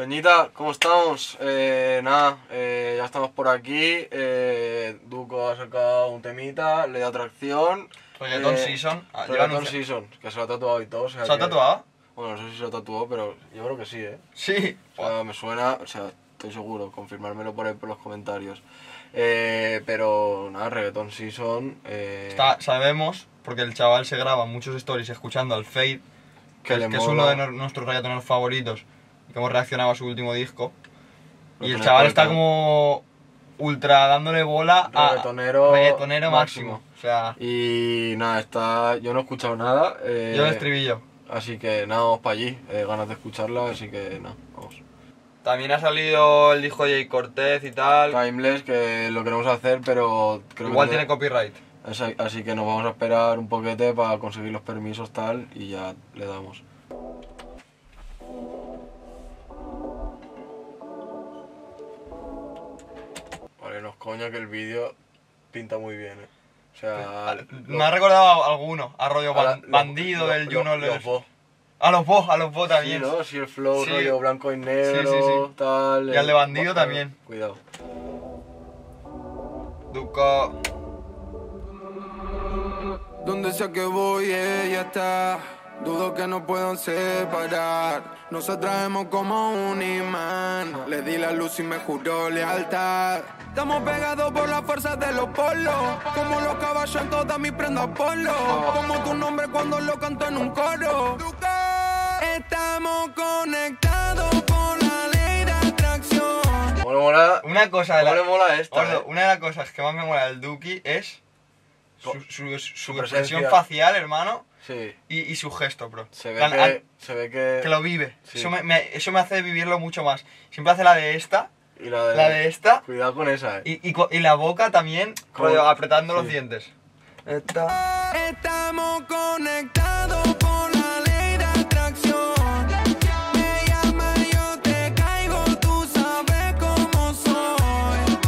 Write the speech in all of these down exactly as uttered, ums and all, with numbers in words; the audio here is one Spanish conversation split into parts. Peñita, ¿cómo estamos? Eh, nada, eh, ya estamos por aquí. Eh, Duco ha sacado un temita, Ley de Atracción. Reggaeton eh, Season. Ah, Reggaeton Season, que se lo ha tatuado y todo. O sea, ¿se lo ha tatuado? Bueno, no sé si se lo tatuó, pero yo creo que sí, ¿eh? Sí. O sea, me suena, o sea, estoy seguro, confirmármelo por ahí por los comentarios. Eh, pero nada, Reggaeton Season. Eh, Está, sabemos, porque el chaval se graba muchos stories escuchando al Feid, que, que, que es uno de no, nuestros reggaetoneros favoritos. Que hemos reaccionado a su último disco. Lo y el chaval está como ultra dándole bola a reggaetonero, reggaetonero máximo. máximo. O sea, y nada, está. Yo no he escuchado nada. Eh, yo el estribillo. Así que nada, vamos para allí. Eh, ganas de escucharla, así que nada, vamos. También ha salido el disco de Jay Cortez y tal. Timeless, que lo queremos hacer, pero creo igual que tiene copyright. Así, así que nos vamos a esperar un poquete para conseguir los permisos tal y ya le damos. Nos coña que el vídeo pinta muy bien, ¿eh? O sea... Me lo, ha recordado a alguno, a rollo a la, bandido lo, del lo, Juno... Lo, los Bo. A los Bo, a los Bo también. Sí, ¿no? Sí, el flow, sí. Rollo blanco y negro, sí, sí, sí. Tal... Y el, el de bandido bacano. También. Cuidado. Duco. Donde sea que voy, ella está. Dudo que no puedan separar. Nos atraemos como un imán. Le di la luz y me juró lealtad. Estamos pegados por las fuerzas de los polos, como los caballos en todas mis prendas polo, como tu nombre cuando lo canto en un coro. Estamos conectados con la ley de atracción. Mola, mola. Una cosa de la... mola, mola esta, Oso, eh. Una de las cosas que más me mola del Duki es su, su, su, su expresión facial, hermano. Sí. Y, y su gesto, bro. Se ve, Tan, que, al, se ve que... que lo vive. Sí. Eso, me, me, eso me hace vivirlo mucho más. Siempre hace la de esta. Y la de, la de esta. Cuidado con esa, eh. Y, y, y la boca también, rollo, apretando sí. los dientes. Esta. Estamos conectados con la ley de atracción. Me llama, yo te caigo, tú sabes cómo soy.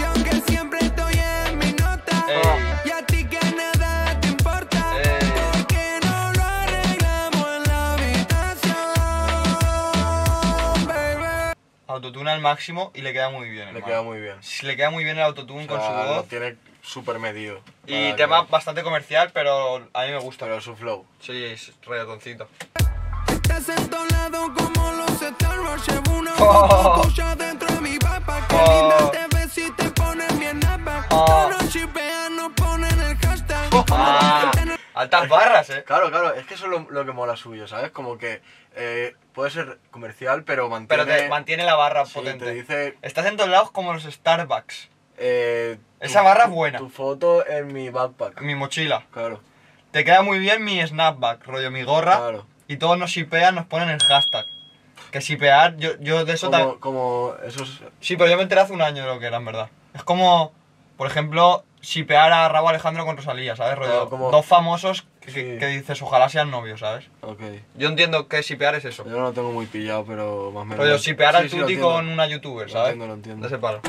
Y aunque siempre estoy en mi nota, eh. y a ti que nada te importa, eh. porque no lo arreglamos en la habitación, baby. Autotune al máximo y le queda muy bien. Le hermano. queda muy bien. Le queda muy bien el autotune, o sea, con su voz. Lo tiene súper medido. Y tema que... bastante comercial, pero a mí me gusta. Pero su flow. Sí, es reggaetoncito. Oh. Oh. Ah. Altas barras, eh. Claro, claro, es que eso es lo, lo que mola suyo, ¿sabes? Como que eh, puede ser comercial, pero mantiene... Pero te mantiene la barra sí, potente. Te dice... Estás en todos lados como los Starbucks. Eh, Esa tu, barra es buena. Tu foto en mi backpack. En mi mochila. Claro. Te queda muy bien mi snapback, rollo mi gorra. Claro. Y todos nos shipean, nos ponen el hashtag. Que shipear, yo, yo de eso como, tan... Como esos... Sí, pero yo me enteré hace un año de lo que era, en verdad. Es como, por ejemplo... shipear a Raúl Alejandro con Rosalía, ¿sabes? Claro, como... Dos famosos que, sí. que, que dices, ojalá sean novios, ¿sabes? Okay. Yo entiendo que shipear es eso. Yo no lo tengo muy pillado, pero más o menos... Rollo, shipear al sí, Tuti sí, con una youtuber, ¿sabes? Lo entiendo, lo entiendo. De ese palo.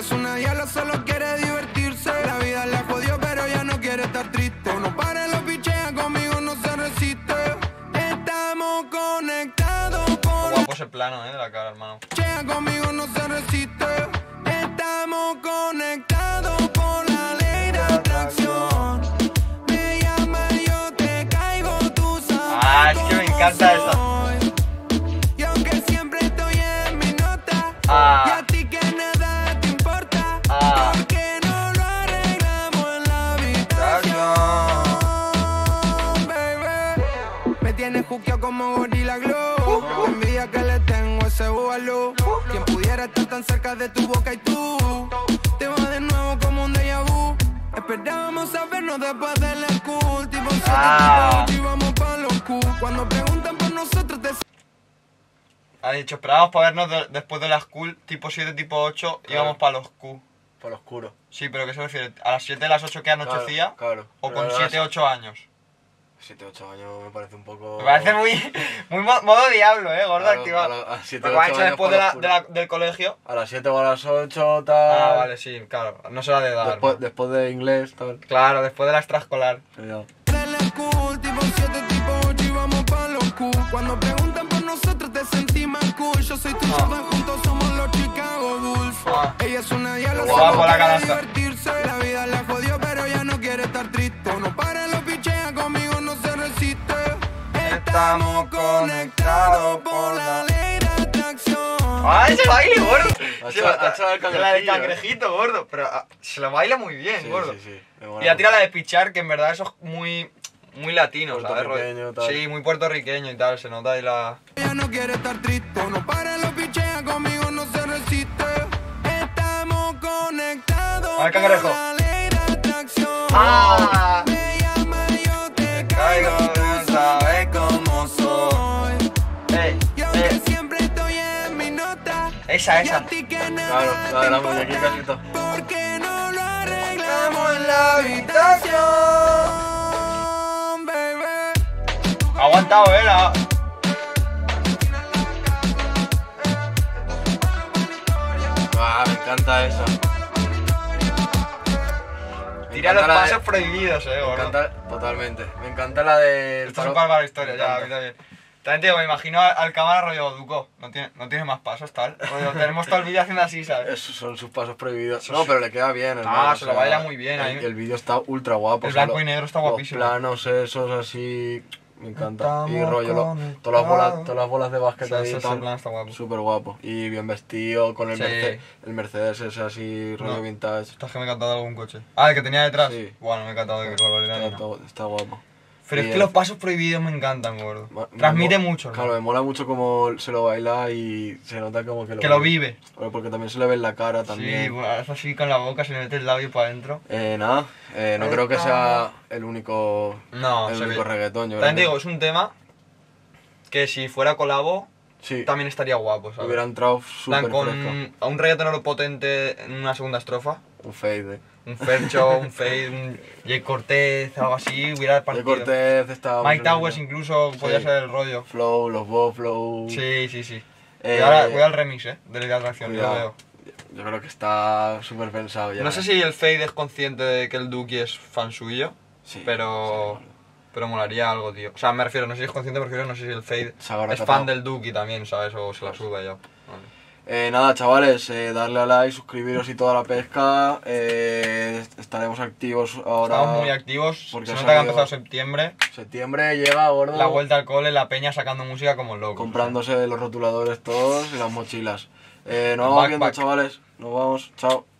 Es una diabla, solo quiere divertirse. La vida la jodió, pero ya no quiere estar triste. No para, lo pichea, conmigo no se resiste. Estamos conectados con... Guapo ese plano, eh, de la cara, hermano. Pichea, conmigo no se resiste. Estamos conectados con la ley de atracción. Me llama, yo te caigo, tú sabes. Ah, es que me encanta eso. Y aunque siempre estoy en mi nota, ah. y a ti que nada. Porque no lo arreglamos en la habitación, baby. Me tienes juqueado como Gorilla Glow. La envidia que le tengo a ese búbalo. Quien pudiera estar tan cerca de tu boca y tú. Te vas de nuevo como un déjà vu. Esperábamos a vernos después del school. Tipo, nosotros y vamos pa' los Q. Cuando preguntan por nosotros te... Ha dicho, esperábamos para vernos de, después de la school, tipo siete, tipo ocho, claro. Íbamos para los Q. Para los oscuro. Sí, pero ¿qué se refiere? ¿A las siete de las ocho que anochecía? Claro, claro. ¿O con siete, ocho años? siete u ocho años me parece un poco... Me parece muy, muy modo diablo, eh, gordo, activado. A, a siete, lo hecho después de la, de la, del colegio. A las siete o a las ocho, tal... Ah, vale, sí, claro, no se la de dar. Después, ¿no? Después de inglés, tal... Claro, después de la extraescolar. Sí, ya. Cuando preguntan por nosotros te sentí más cool. Yo soy tu chaval, juntos somos los Chicago Bulls. Ella es una diabla, solo quiere divertirse. La vida la jodió, pero ya no quiere estar triste. No para los pichea, conmigo no se resiste. Estamos conectados por la ley de atracción. Ah, ese baile, gordo. La del cangrejito, gordo. Pero se lo baila muy bien, gordo. Y la tira la de pichar, que en verdad eso es muy... Muy latino, ¿sabes? Sí, muy puertorriqueño y tal, se nota y la... Ella no quiere estar triste, no para los pichea, conmigo no se resiste. Estamos conectados. A ver, cangrejo. ¡Ah! Me llama y yo te caigo, no sabes cómo soy. Ey, ey. Siempre estoy en mi nota. Esa, esa. Claro, la de la muñequita y todo. Porque no lo arreglamos en la habitación. Ha aguantado, eh, la... Ah, me encanta esa. Tira los pasos de... prohibidos, eh, me encanta... Totalmente. Me encanta la del... Esto es un par para la historia, ya, a mí también. También te digo, me imagino al, al cámara rollo Duco. No tiene, no tiene más pasos, tal. Rollo, tenemos todo el vídeo haciendo así, ¿sabes? Esos son sus pasos prohibidos. Eso no, sí. Pero le queda bien, hermano. Ah, se lo baila muy bien. El, el vídeo está ultra guapo. El blanco o sea, y negro está guapísimo. Los planos esos así... Me encanta. Estamos y rollo, lo, todas, las bolas, todas las bolas de básquet ahí, súper guapo. Y bien vestido, con el, sí. Merce, el Mercedes ese así, rollo no. Vintage. Estás que me ha encantado algún coche. Ah, el que tenía detrás. Sí. Bueno, me ha encantado de que color era. Está, está, está guapo. Pero y es que el... los pasos prohibidos me encantan, gordo. Ma, Transmite mucho. Claro, me mola mucho como se lo baila y se nota como que lo, que lo vive. Porque también se le ve en la cara también. Sí, bueno, es así con la boca, se le mete el labio para adentro. Eh, nada, eh, no el creo que sea el único, no, el único reggaetón. Yo también creo. Digo, es un tema que si fuera colabo sí. También estaría guapo, ¿sabes? Hubiera entrado súper fresco. A un reggaetonero potente en una segunda estrofa. Un Feid, eh. Un Fercho, un Feid, un Jay Cortez, algo así, hubiera partido. Jay Cortez estaba... Mike Towers incluso sí. Podía ser el rollo. Flow, los Bob Flow... Sí, sí, sí. Eh, y ahora voy al remix, eh, de Ley de Atracción, ya lo veo. Yo creo que está súper pensado ya. No sé si el Feid es consciente de que el Duki es fan suyo, sí, pero... Sí, pero molaría algo, tío. O sea, me refiero, no sé si es consciente, pero no sé si el Feid es fan del Duki también, ¿sabes? O se la suda ya. Vale. Eh, nada, chavales, eh, darle a like, suscribiros y toda la pesca. Eh, estaremos activos ahora. Estamos muy activos. Porque se nota que ha empezado septiembre. Septiembre llega, gordo. La vuelta al cole, la peña sacando música como locos. Comprándose, o sea, los rotuladores todos y las mochilas. Eh, nos vamos viendo, chavales. Nos vamos, chao.